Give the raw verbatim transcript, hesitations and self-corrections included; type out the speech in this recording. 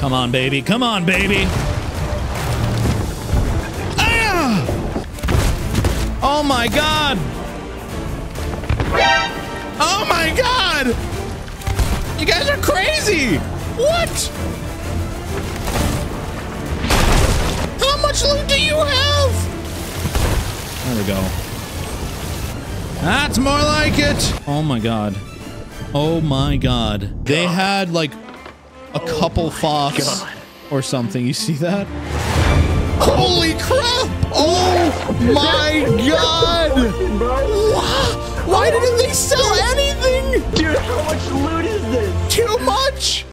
Come on, baby. Come on, baby. Ah! Oh, my God. Oh, my God. You guys are crazy. What? How much loot do you have? There we go. That's more like it. Oh, my God. Oh, my God. They had, like, a couple oh fops God. or something. You see that? Holy crap! Oh, my God! Why, why didn't they sell anything? Dude, how much loot is this? Too much!